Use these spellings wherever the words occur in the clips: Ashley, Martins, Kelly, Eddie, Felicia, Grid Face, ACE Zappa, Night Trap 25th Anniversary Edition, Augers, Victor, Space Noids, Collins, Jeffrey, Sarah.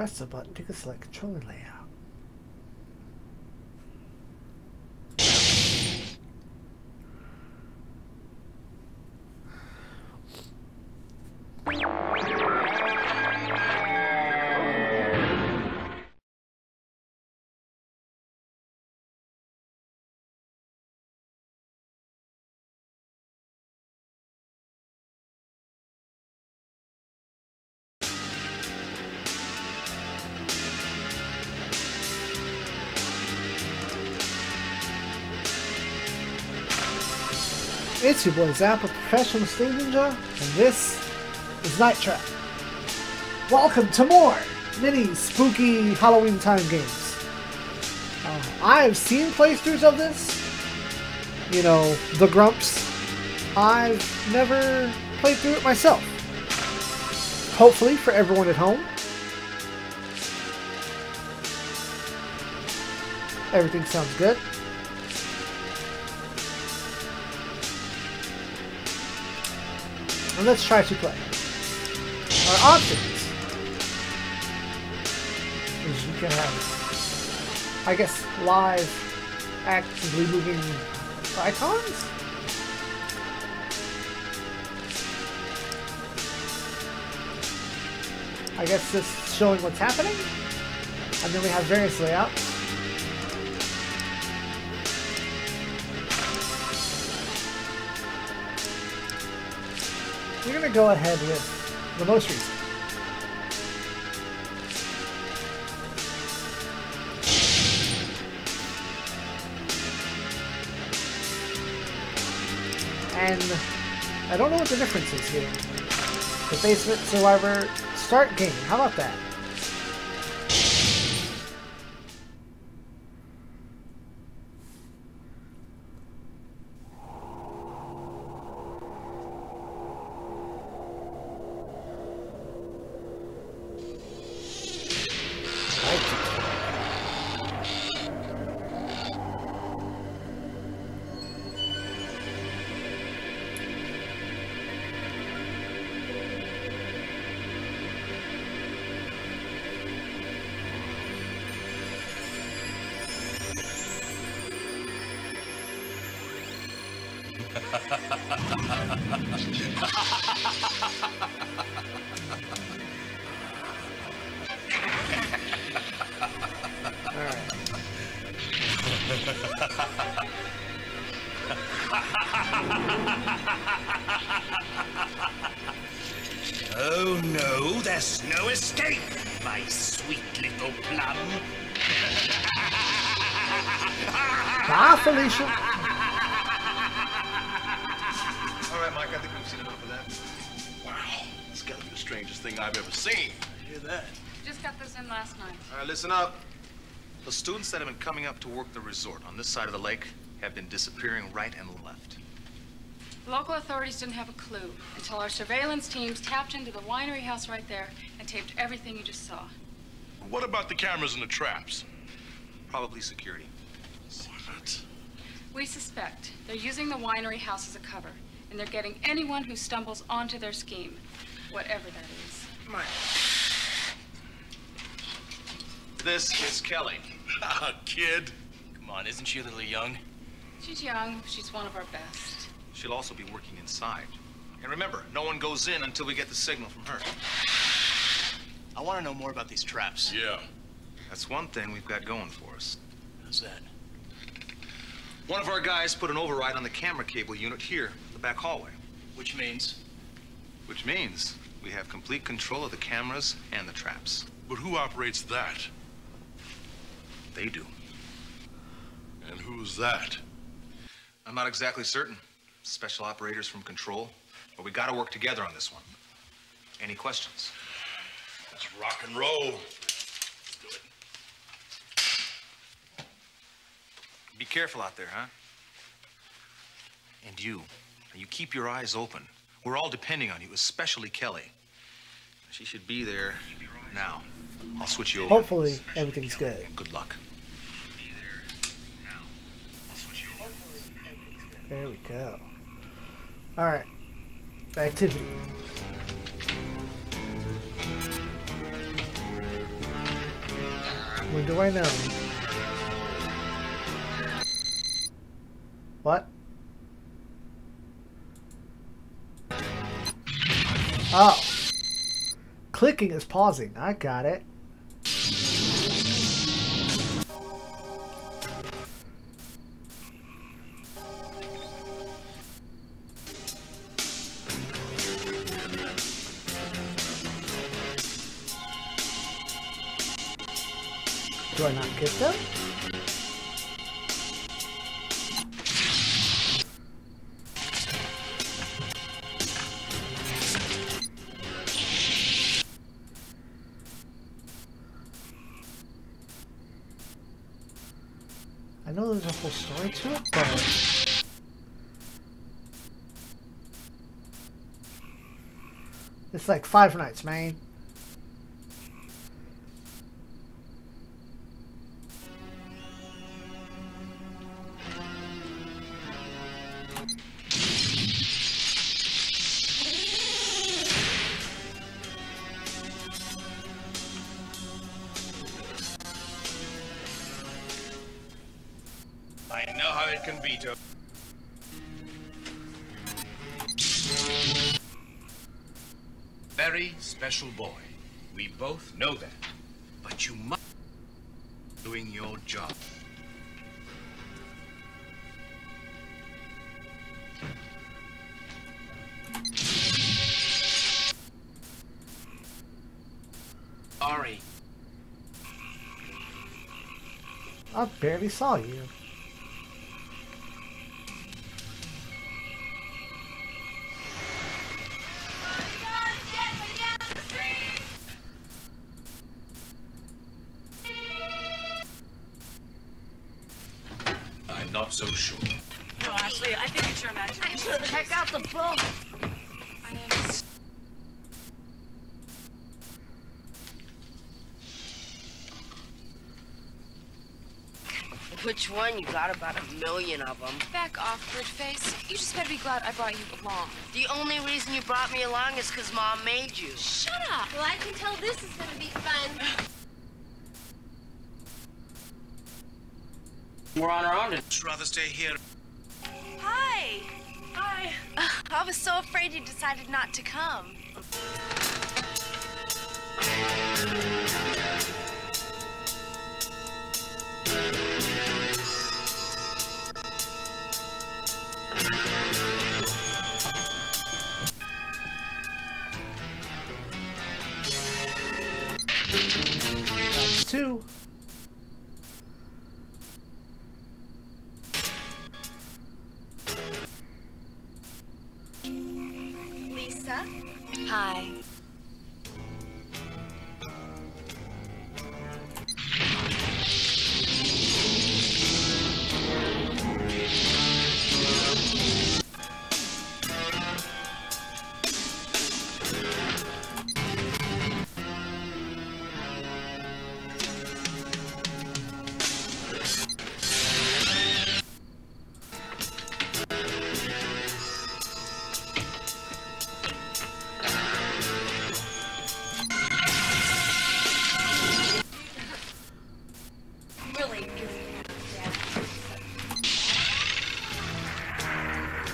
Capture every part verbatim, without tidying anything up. press the button to select controller layout. It's your boy Zappa, Professional Stage Ninja, and this is Night Trap. Welcome to more mini spooky Halloween time games. Uh, I've seen playthroughs of this, you know, the grumps. I've never played through it myself. Hopefully for everyone at home. Everything sounds good. And let's try to play. Our options is you can have, I guess, live, actively moving icons? I guess this showing what's happening. And then we have various layouts. We're going to go ahead with the most recent. And I don't know what the difference is here. The Basement Survivor Start Game. How about that? Oh no, there's no escape, my sweet little plum. Bye, Felicia. Alright, Mike, I think we've seen enough of that. Wow, that's gotta be the strangest thing I've ever seen. I hear that. Just got this in last night. Alright, listen up. The students that have been coming up to work the resort on this side of the lake have been disappearing right and left. Local authorities didn't have a clue until our surveillance teams tapped into the winery house right there and taped everything you just saw. What about the cameras and the traps? Probably security. What? We suspect they're using the winery house as a cover, and they're getting anyone who stumbles onto their scheme, whatever that is. My. This is Kelly. Ah, kid. Come on, isn't she a little young? She's young. She's one of our best. She'll also be working inside. And remember, no one goes in until we get the signal from her. I want to know more about these traps. Yeah. That's one thing we've got going for us. How's that? One of our guys put an override on the camera cable unit here in the back hallway. Which means? Which means we have complete control of the cameras and the traps. But who operates that? They do. And who's that? I'm not exactly certain. Special operators from Control, but we gotta work together on this one. Any questions? Let's rock and roll. Let's do it. Be careful out there, huh? And you, you keep your eyes open. We're all depending on you, especially Kelly. She should be there now. I'll switch you over. Hopefully, everything's good. Good luck. There we go. All right, activity. do I know? What? Oh. Clicking is pausing. I got it. Do I not get them? I know there's a whole story to it, but... It's like Five Nights, man. Boy, we both know that, but you must be doing your job. Sorry. I barely saw you. So sure. No, Ashley, I think it's your imagination. I check out the book. I am. Which one? You got about a million of them. Back off, Grid Face. You just better be glad I brought you along. The only reason you brought me along is because Mom made you. Shut up. Well, I can tell this is going to be fun. We're on our own. I'd rather stay here. Hi. Hi. Uh, I was so afraid you decided not to come. That's two. Hi.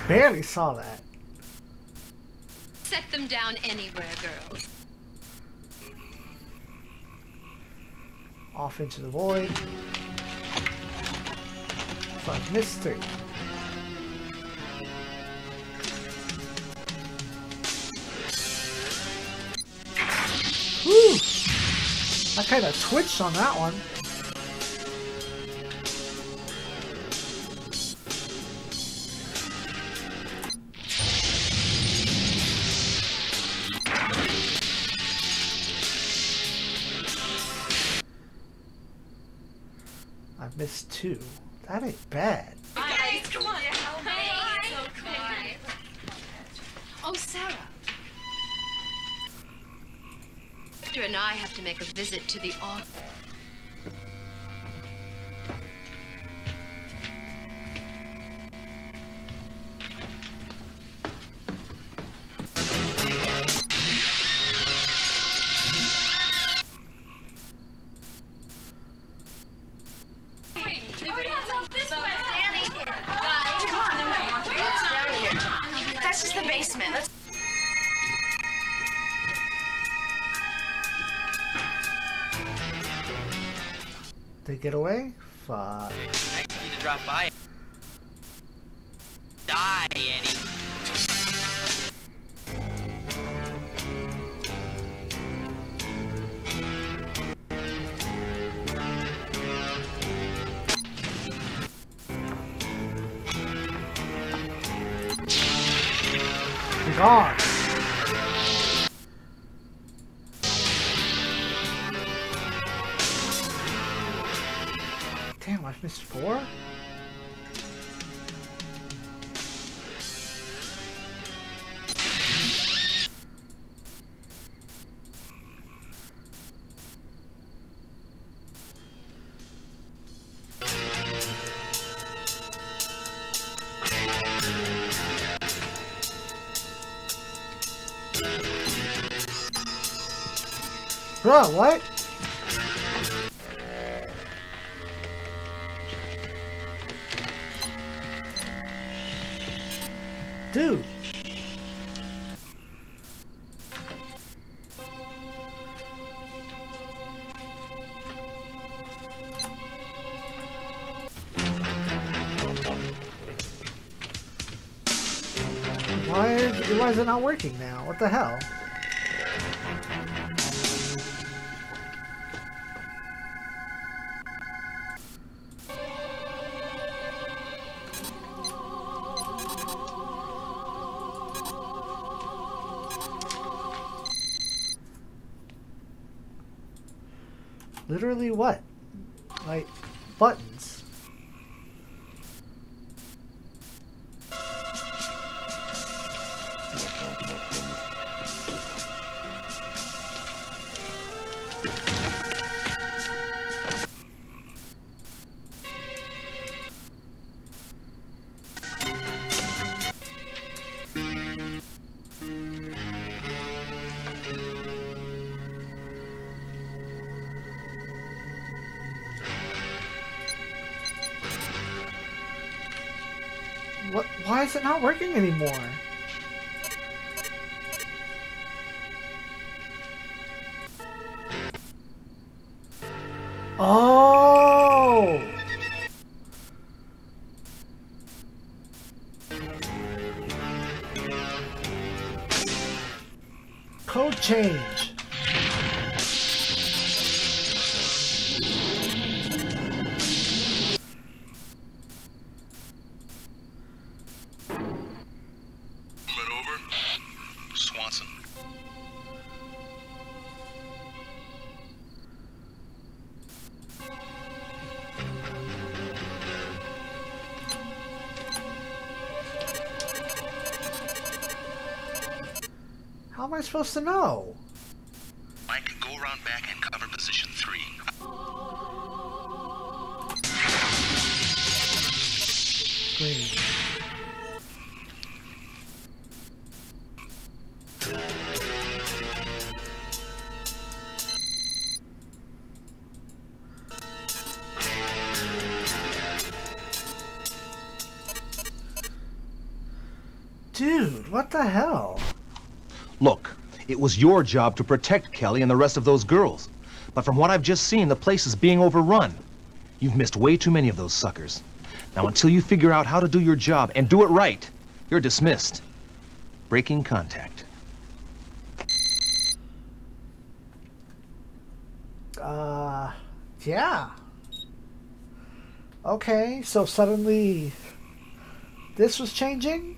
Barely saw that. Set them down anywhere, girls. Off into the void. Fun mystery. Whew! I kind of twitched on that one. Missed two. That ain't bad. Guys, come on. Oh, so cool. Oh, Sarah. Victor and I have to make a visit to the Augers. They get away? Fuck. I need to drop by. Die, Eddie. Gone. Damn, I've missed four? Bro, what? Dude. Why is, why is it not working now? What the hell? Literally what? Like, buttons. What? Why is it not working anymore? Oh! Code change. How am I supposed to know? Mike, go around back and cover position three. Green. Dude, what the hell? Look, it was your job to protect Kelly and the rest of those girls. But from what I've just seen, the place is being overrun. You've missed way too many of those suckers. Now, until you figure out how to do your job and do it right, you're dismissed. Breaking contact. Uh, yeah. Okay, so suddenly this was changing?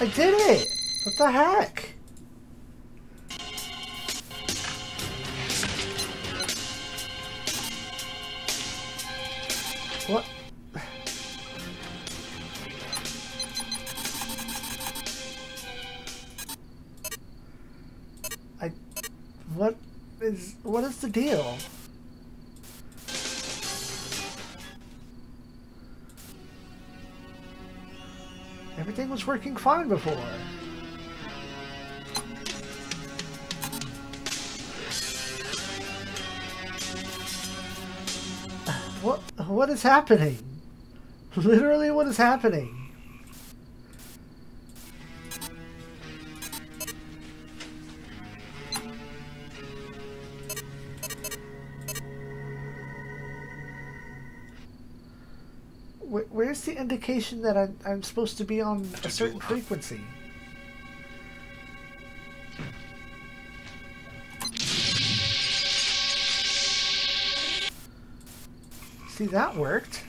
I did it! What the heck? What? What is what is the deal? Everything was working fine before. What what is happening? Literally, what is happening? Where's the indication that I'm, I'm supposed to be on a certain frequency? See, that worked.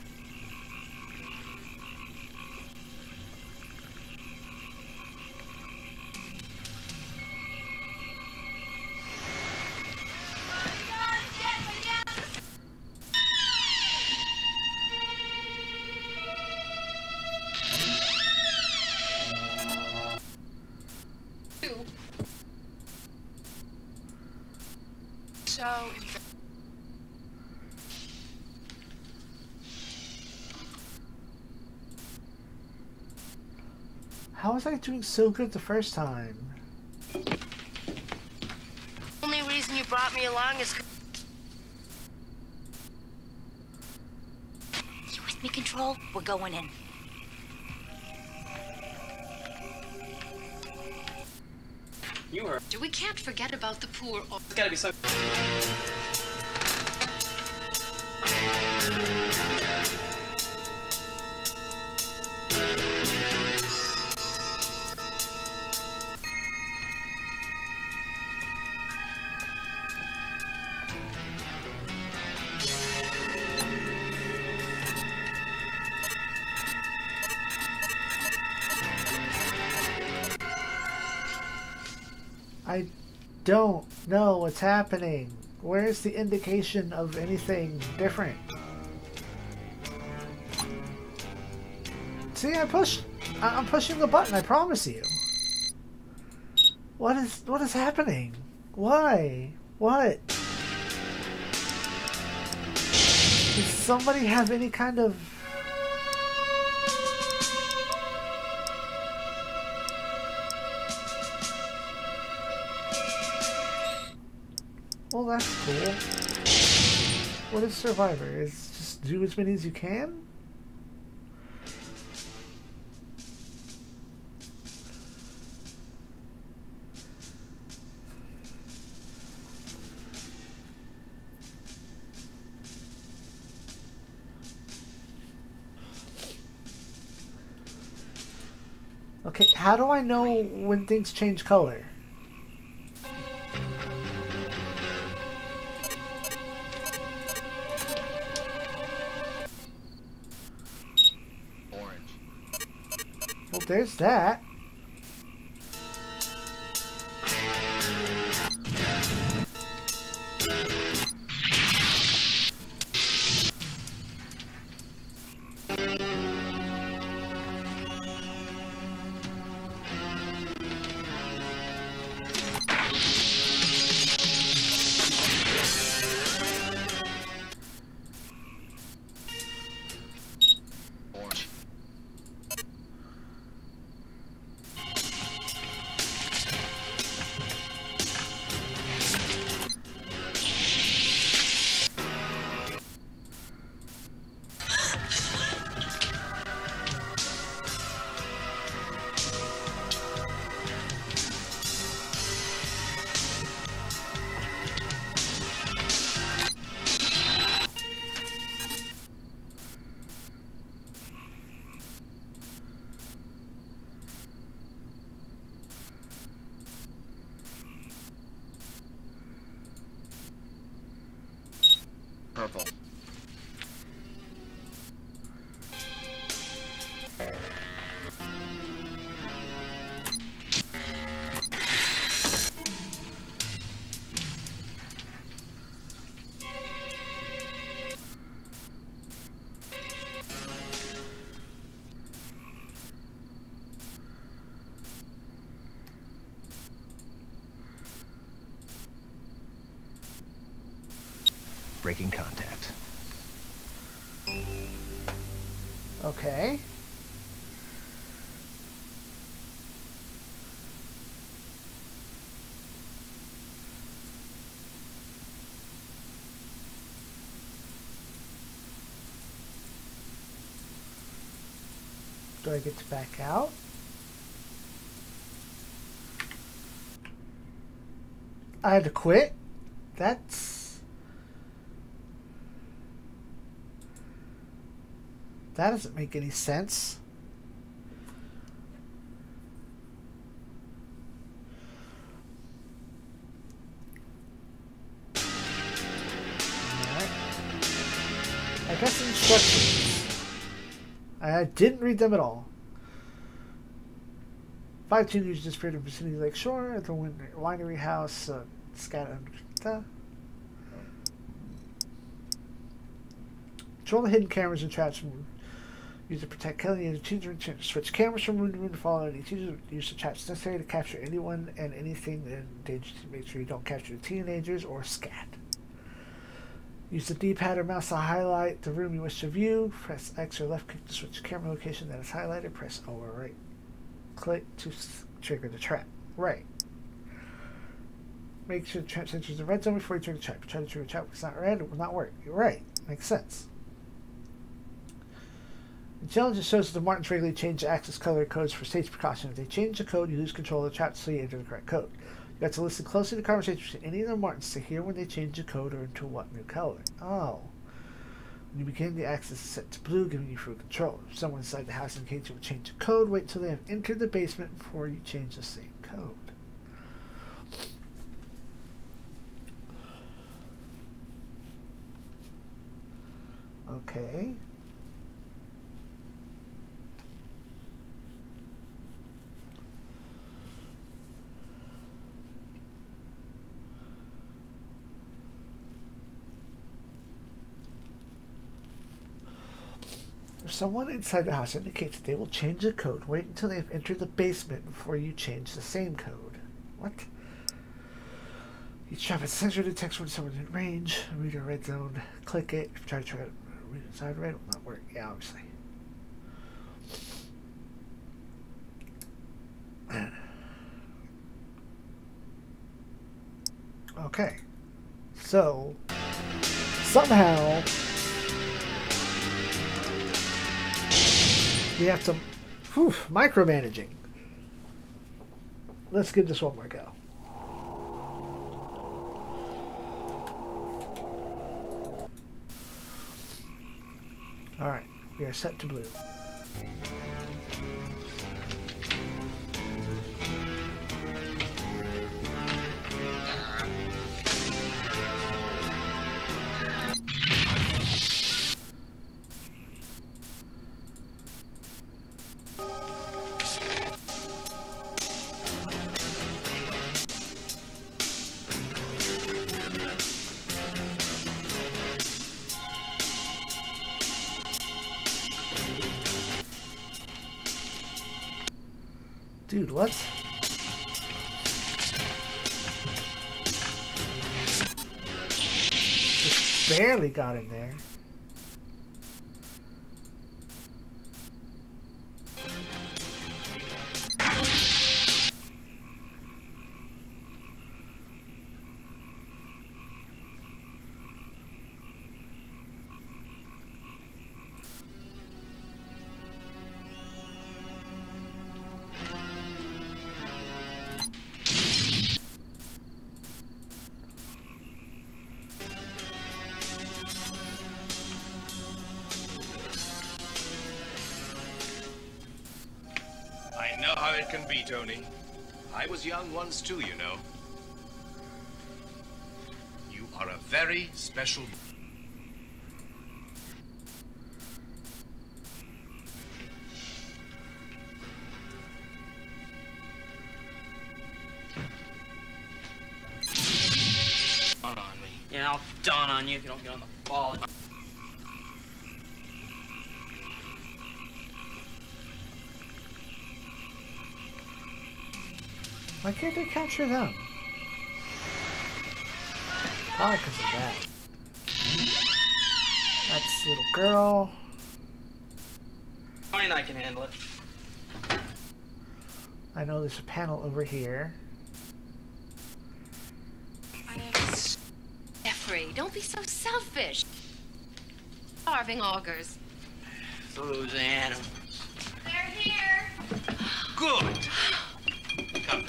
How was I doing so good the first time? The only reason you brought me along is... You with me, Control? We're going in. You were... Do we can't forget about the poor... It's gotta be so... I don't know what's happening. Where's the indication of anything different? See, I push. I'm pushing the button. I promise you. What is what is happening? Why? What? Does somebody have any kind of? Well, that's cool. What is Survivor? It's just do as many as you can? Okay, how do I know when things change color? There's that. breaking contact. Okay. Do I get to back out? I had to quit? That's... That doesn't make any sense. All right. I guess instructions. I didn't read them at all. Five two news just appeared in the vicinity of Lake Shore at the winery house. Uh, Scatter. Control the hidden cameras and traps from room. Use to protect Kelly and teacher and change. Switch cameras from room to room to follow any teachers. Use the traps necessary to capture anyone and anything that endangers. Make sure you don't capture the teenagers or scat. Use the D-pad or mouse to highlight the room you wish to view. Press X or left click to switch camera location that is highlighted. Press O or right click to trigger the trap. Right. Make sure the trap enters the red zone before you trigger the trap. Try to trigger the trap if it's not red, it will not work. You're right. Makes sense. The challenge shows that the Martins regularly change the access color codes for safety precaution. If they change the code, you lose control of the trap so you enter the correct code. You have to listen closely to conversations between any of the Martins to hear when they change the code or into what new color. Oh. When you begin, the access is set to blue, giving you full control. If someone inside the house indicates you will change the code, wait until they have entered the basement before you change the same code. Okay. If someone inside the house indicates that they will change the code, wait until they have entered the basement before you change the same code. What? Each trap is sensor detects when someone's in range. Read your red zone. Click it. If you try to try to read inside red, it will not work. Yeah, obviously. Okay. So, somehow... We have some whew, micromanaging. Let's give this one more go. All right, we are set to blue. Dude, what? Just barely got in there. Tony. I was young once too, you know. You are a very special... Dawn on me. Yeah, I'll dawn on you if you don't get on the ball. Why can't they capture them? Probably because of that. this little girl. I mean, I can handle it. I know there's a panel over here. Jeffrey, don't be so selfish. Starving augers. Those animals. They're here. Good. Come.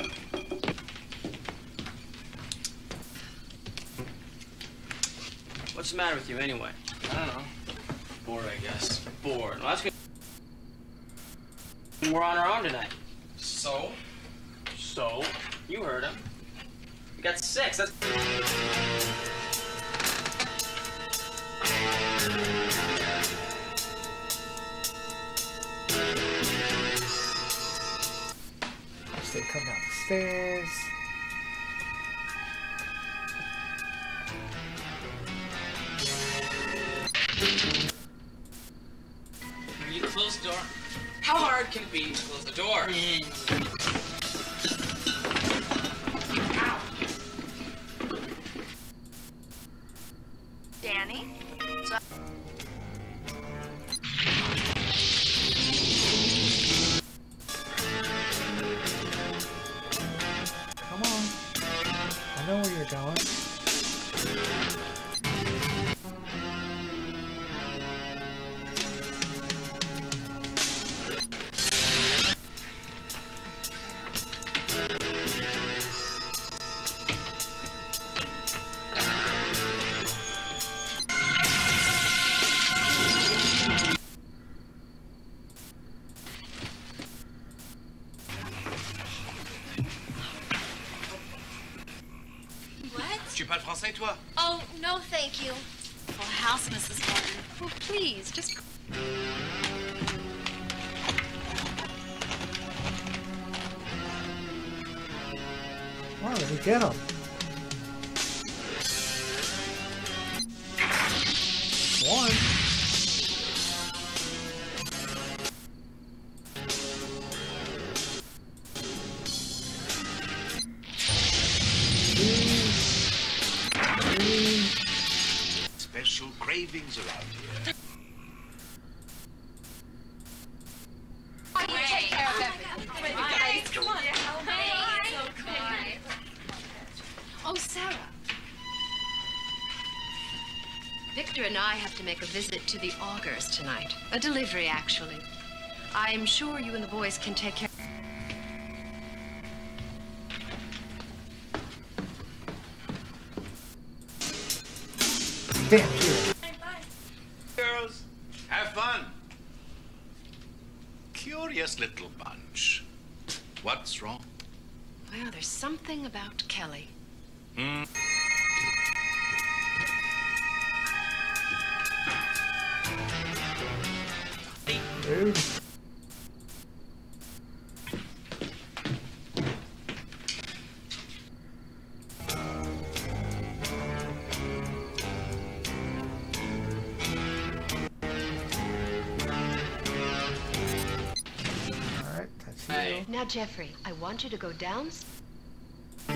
What's the matter with you anyway? I don't know. Bored, I guess. Bored. Well, that's good. We're on our own tonight. So? So? You heard him. We got six. That's... They come down the stairs. You close the door. How hard can it be to close the door? Danny? Oh, no, thank you. Full house, Missus Martin. Oh, please, just... Wow, did we get him? One. Cravings around here. Why do you take care of everything? Guys, come on. Oh, Sarah. Victor and I have to make a visit to the Augers tonight. A delivery, actually. I'm sure you and the boys can take care. Damn you. Curious little bunch. What's wrong? Well, there's something about Kelly. Hmm. Dude. Now, Jeffrey, I want you to go down. Uh...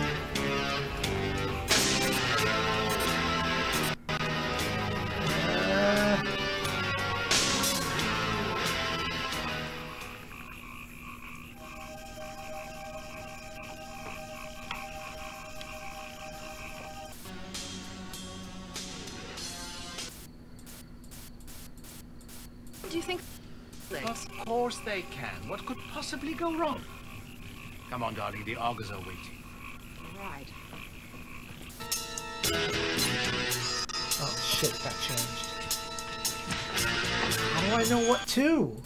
Do you think? Of course they can. What could possibly go wrong? Come on, darling. The augers are waiting. All right. Oh, shit. That changed. How do I know what to?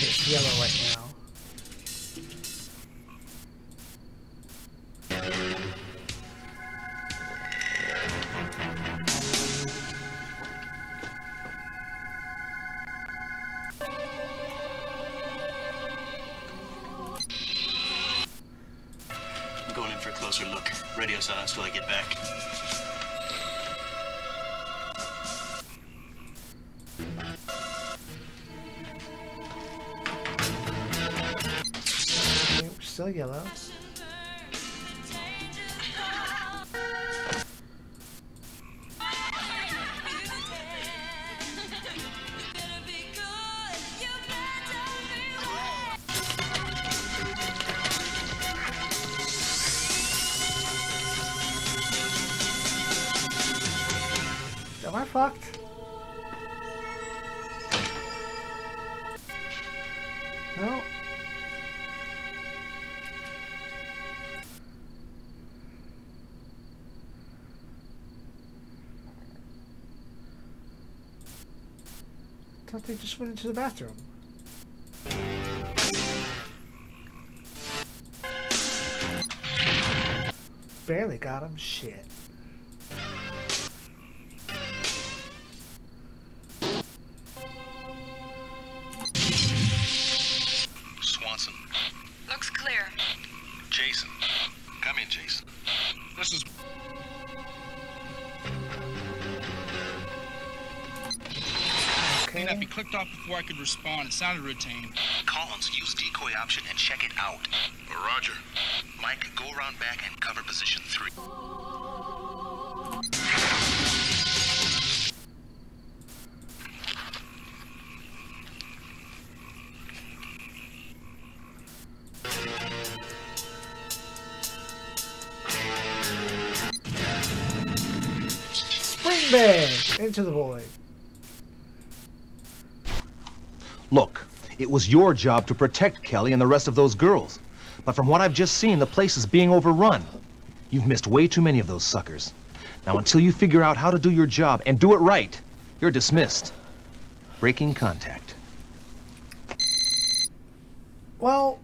It's yellow right now. Look, radio silence till I get back. still yellow. Am I fucked? No. I thought they just went into the bathroom. Barely got him. Shit. That be clicked off before I could respond. It sounded routine. Collins, use decoy option and check it out. Roger. Mike, go around back and cover position three. Spring bang into the void. Look, it was your job to protect Kelly and the rest of those girls. But from what I've just seen, the place is being overrun. You've missed way too many of those suckers. Now, until you figure out how to do your job and do it right, you're dismissed. Breaking contact. Well,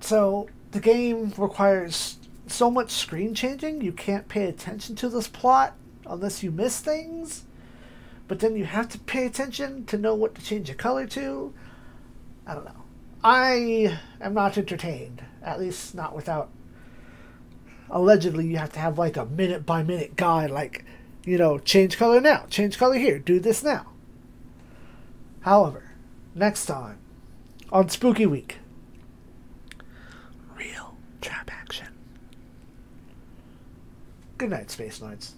so the game requires so much screen changing, you can't pay attention to this plot unless you miss things. But then you have to pay attention to know what to change the color to. I don't know. I am not entertained. At least not without... Allegedly, you have to have like a minute-by-minute guide. Like, you know, change color now. Change color here. Do this now. However, next time on Spooky Week. Real trap action. Good night, Space Noids.